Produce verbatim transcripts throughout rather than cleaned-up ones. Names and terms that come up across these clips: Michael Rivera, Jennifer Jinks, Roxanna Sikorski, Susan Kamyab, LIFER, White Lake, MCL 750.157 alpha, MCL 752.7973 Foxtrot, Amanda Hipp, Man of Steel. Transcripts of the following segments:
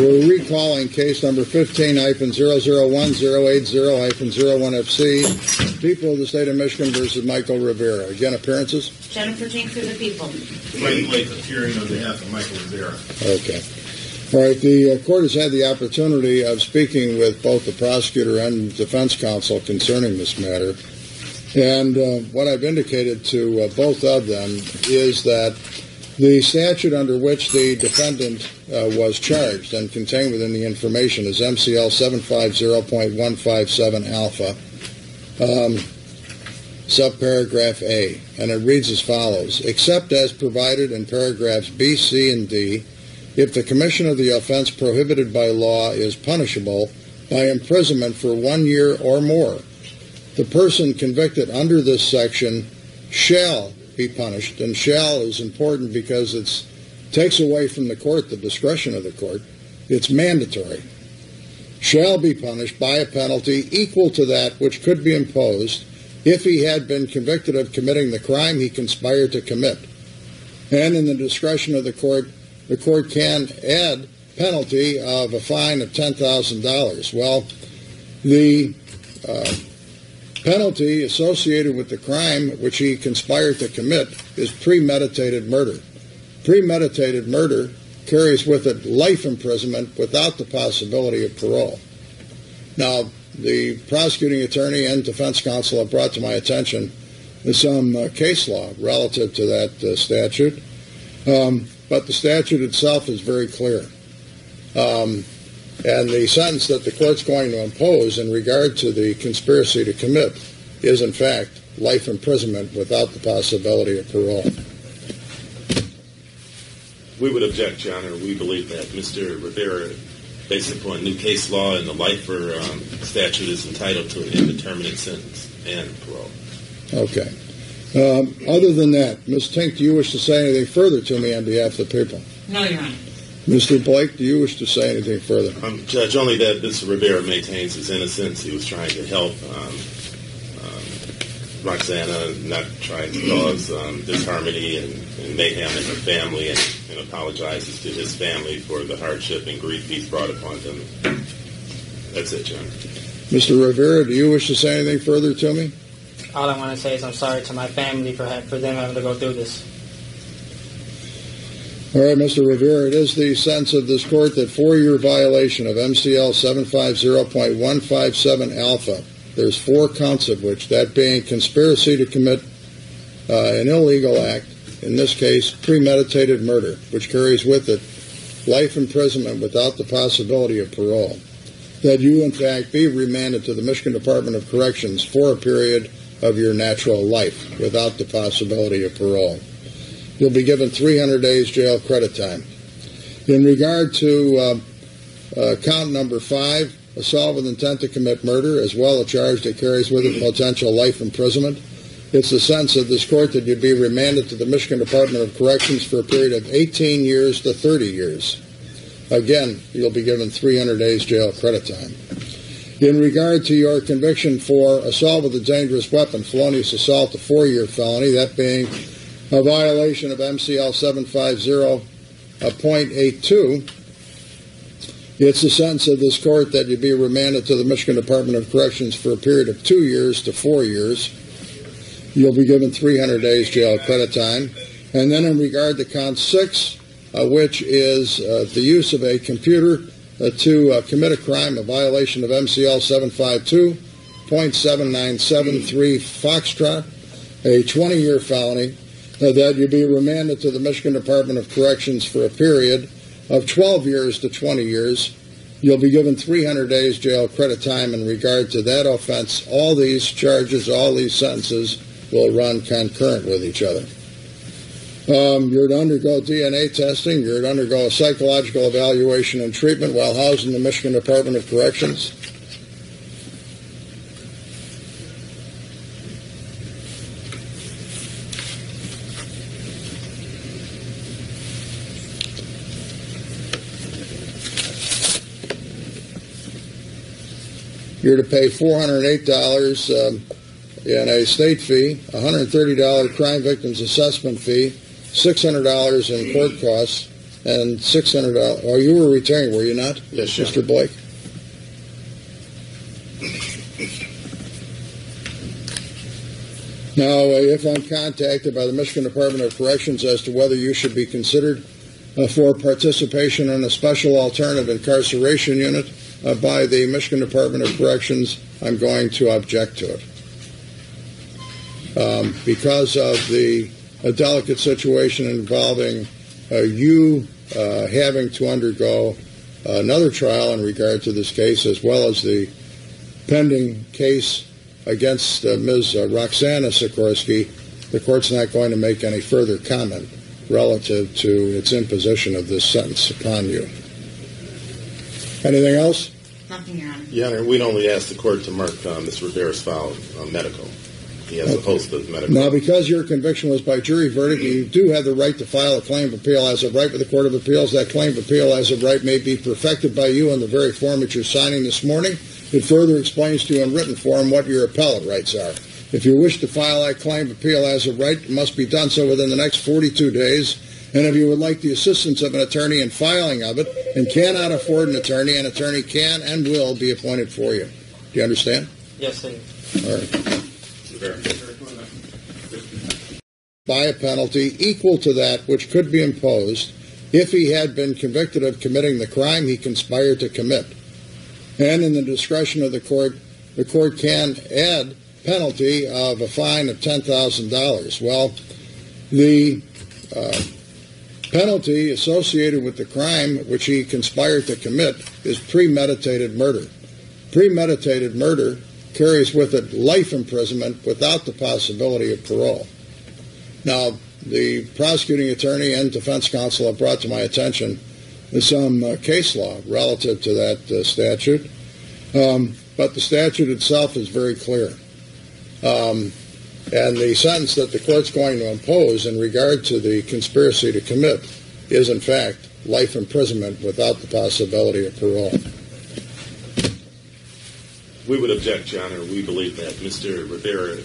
We're recalling case number fifteen dash zero zero one zero eight zero dash zero one F C, People of the State of Michigan versus Michael Rivera. Again, appearances? Jennifer Jinks for the People. White Lake appearing on behalf of Michael Rivera. Okay. All right, the uh, court has had the opportunity of speaking with both the prosecutor and defense counsel concerning this matter. And uh, what I've indicated to uh, both of them is that the statute under which the defendant uh, was charged and contained within the information is M C L seven fifty point one five seven alpha, um, subparagraph A, and it reads as follows. Except as provided in paragraphs B, C, and D, if the commission of the offense prohibited by law is punishable by imprisonment for one year or more, the person convicted under this section shall be punished, and shall is important because it takes away from the court the discretion of the court. It's mandatory. Shall be punished by a penalty equal to that which could be imposed if he had been convicted of committing the crime he conspired to commit. And in the discretion of the court, the court can add penalty of a fine of ten thousand dollars. Well, the uh, penalty associated with the crime which he conspired to commit is premeditated murder. Premeditated murder carries with it life imprisonment without the possibility of parole. Now, the prosecuting attorney and defense counsel have brought to my attention some uh, case law relative to that uh, statute, um, but the statute itself is very clear. Um, And the sentence that the court's going to impose in regard to the conspiracy to commit is, in fact, life imprisonment without the possibility of parole. We would object, Your Honor. We believe that Mister Rivera, based upon new case law and the LIFER um, statute, is entitled to an indeterminate sentence and parole. Okay. Um, other than that, Miz Tink, do you wish to say anything further to me on behalf of the people? No, Your Honor. Mister Blake, do you wish to say anything further? Um, Judge, only that Mister Rivera maintains his innocence. He was trying to help um, um, Roxanna, not trying to cause um, disharmony and, and mayhem in her family, and, and apologizes to his family for the hardship and grief he's brought upon them. That's it, John. Mister Rivera, do you wish to say anything further to me? All I want to say is I'm sorry to my family for, for them having to go through this. All right, Mister Rivera, it is the sense of this court that for your violation of M C L seven fifty point one five seven alpha, there's four counts of which, that being conspiracy to commit uh, an illegal act, in this case premeditated murder, which carries with it life imprisonment without the possibility of parole, that you in fact be remanded to the Michigan Department of Corrections for a period of your natural life without the possibility of parole. You'll be given three hundred days jail credit time. In regard to uh, uh, count number five, assault with intent to commit murder, as well a charge that carries with it potential life imprisonment, it's the sense of this court that you'd be remanded to the Michigan Department of Corrections for a period of eighteen years to thirty years. Again, you'll be given three hundred days jail credit time. In regard to your conviction for assault with a dangerous weapon, felonious assault, a four-year felony, that being a violation of M C L seven fifty point eighty-two, it's the sentence of this court that you be remanded to the Michigan Department of Corrections for a period of two years to four years. You'll be given three hundred days jail credit time. And then in regard to count six, uh, which is uh, the use of a computer uh, to uh, commit a crime, a violation of M C L seven fifty-two point seven nine seven three Foxtrot, a twenty-year felony, that you be remanded to the Michigan Department of Corrections for a period of twelve years to twenty years. You'll be given three hundred days jail credit time in regard to that offense. All these charges, all these sentences will run concurrent with each other. Um, you're to undergo D N A testing. You're to undergo a psychological evaluation and treatment while housed in the Michigan Department of Corrections. You're to pay four hundred eight dollars um, in a state fee, one hundred thirty dollars crime victims assessment fee, six hundred dollars in court costs, and six hundred dollars. Or you were retiring, were you not? Yes, sir. Mister Blake? Now, if I'm contacted by the Michigan Department of Corrections as to whether you should be considered uh, for participation in a special alternative incarceration unit uh, by the Michigan Department of Corrections, I'm going to object to it. Um, because of the a delicate situation involving uh, you uh, having to undergo another trial in regard to this case, as well as the pending case against uh, Miz Uh, Roxanna Sikorski, the court's not going to make any further comment relative to its imposition of this sentence upon you. Anything else? Nothing, Your Honor. Your Honor, we'd only ask the court to mark um, Mister Rivera's file uh, medical. He has okay. host of medical. Now, because your conviction was by jury verdict, you do have the right to file a claim of appeal as of right with the Court of Appeals. That claim of appeal as of right may be perfected by you in the very form that you're signing this morning. It further explains to you in written form what your appellate rights are. If you wish to file a claim of appeal as of right, it must be done so within the next forty-two days. And if you would like the assistance of an attorney in filing of it and cannot afford an attorney, an attorney can and will be appointed for you. Do you understand? Yes, sir. All right. By a penalty equal to that which could be imposed if he had been convicted of committing the crime he conspired to commit. And in the discretion of the court, the court can add penalty of a fine of ten thousand dollars. Well, the uh, penalty associated with the crime which he conspired to commit is premeditated murder. Premeditated murder carries with it life imprisonment without the possibility of parole. Now, the prosecuting attorney and defense counsel have brought to my attention some uh, case law relative to that uh, statute, um, but the statute itself is very clear. Um, and the sentence that the court's going to impose in regard to the conspiracy to commit is, in fact, life imprisonment without the possibility of parole. We would object, Your Honor. We believe that Mister Rivera,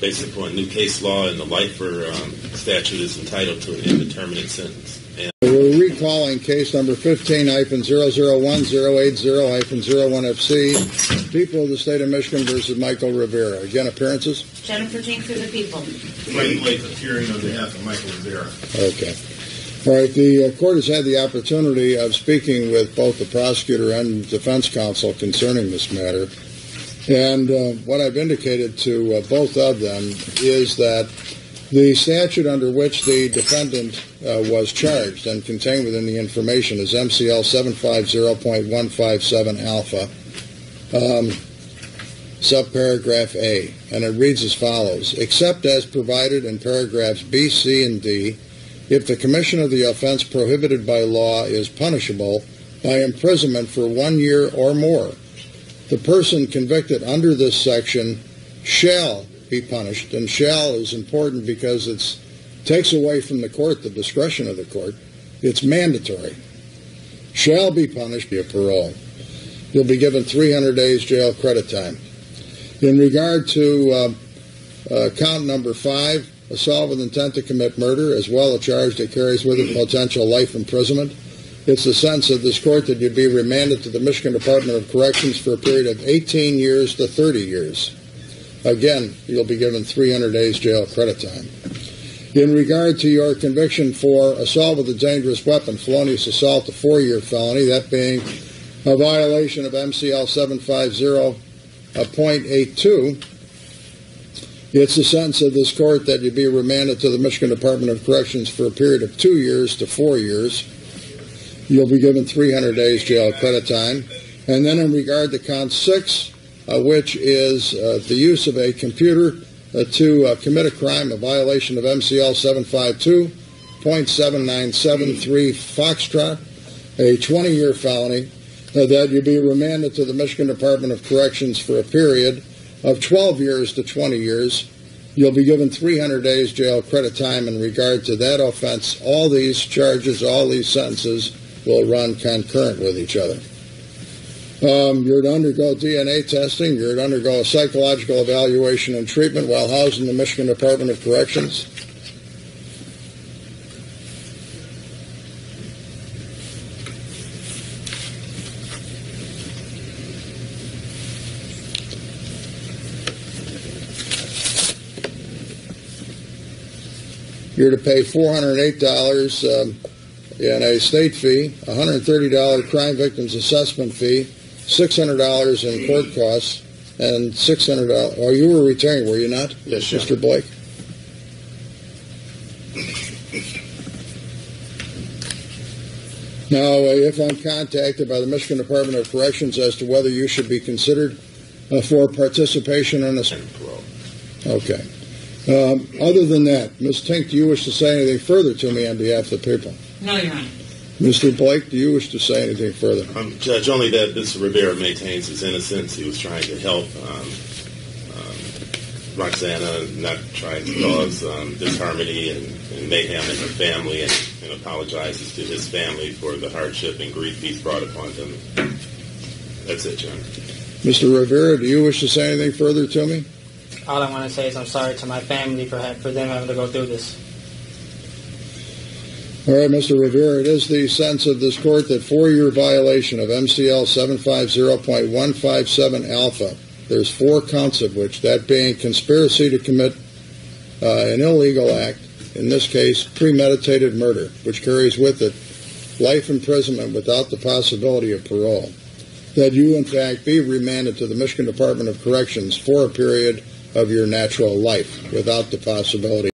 based upon new case law and the LIFER um, statute, is entitled to an indeterminate sentence. And we're recalling case number fifteen dash zero zero one zero eight zero dash zero one F C, People of the State of Michigan versus Michael Rivera. Again, appearances? Jennifer Jinks of the People. White Lake appearing on behalf of Michael Rivera. Okay. All right, the uh, court has had the opportunity of speaking with both the prosecutor and defense counsel concerning this matter. And uh, what I've indicated to uh, both of them is that the statute under which the defendant uh, was charged and contained within the information is M C L seven fifty point one five seven alpha, um, subparagraph A, and it reads as follows: except as provided in paragraphs B, C, and D, if the commission of the offense prohibited by law is punishable by imprisonment for one year or more, the person convicted under this section shall be punished, and shall is important because it takes away from the court the discretion of the court. It's mandatory. Shall be punished by parole. You'll be given three hundred days jail credit time. In regard to uh, uh, count number five, assault with intent to commit murder, as well a charge that carries with it potential life imprisonment, it's the sense of this court that you'd be remanded to the Michigan Department of Corrections for a period of eighteen years to thirty years. Again, you'll be given three hundred days jail credit time. In regard to your conviction for assault with a dangerous weapon, felonious assault, a four-year felony, that being a violation of M C L seven fifty point eighty-two, it's the sense of this court that you'd be remanded to the Michigan Department of Corrections for a period of two years to four years. You'll be given three hundred days jail credit time. And then in regard to count six, uh, which is uh, the use of a computer uh, to uh, commit a crime, a violation of M C L seven fifty-two point seven nine seven three Foxtrot, a twenty-year felony, uh, that you'll be remanded to the Michigan Department of Corrections for a period of twelve years to twenty years. You'll be given three hundred days jail credit time in regard to that offense. All these charges, all these sentences, will run concurrent with each other. Um, you're to undergo D N A testing. You're to undergo a psychological evaluation and treatment while housed in the Michigan Department of Corrections. You're to pay four hundred eight dollars um, in a state fee, one hundred thirty dollars crime victims assessment fee, six hundred dollars in court costs, and six hundred dollars. Oh, you were retiring, were you not? Yes, sir. Mister Blake? Now, if I'm contacted by the Michigan Department of Corrections as to whether you should be considered uh, for participation in a... Okay. Um, other than that, Miz Tink, do you wish to say anything further to me on behalf of the people? No, Your Honor. Mister Blake, do you wish to say anything further? Um, Judge, only that Mister Rivera maintains his innocence. He was trying to help um, um, Roxanna, not trying to cause um, disharmony and, and mayhem in her family, and, and apologizes to his family for the hardship and grief he's brought upon them. That's it, Your Honor. Mister Rivera, do you wish to say anything further to me? All I want to say is I'm sorry to my family for, for them having to go through this. All right, Mister Rivera, it is the sense of this court that for your violation of M C L seven fifty point one five seven alpha, there's four counts of which, that being conspiracy to commit uh, an illegal act, in this case premeditated murder, which carries with it life imprisonment without the possibility of parole, that you in fact be remanded to the Michigan Department of Corrections for a period of your natural life without the possibility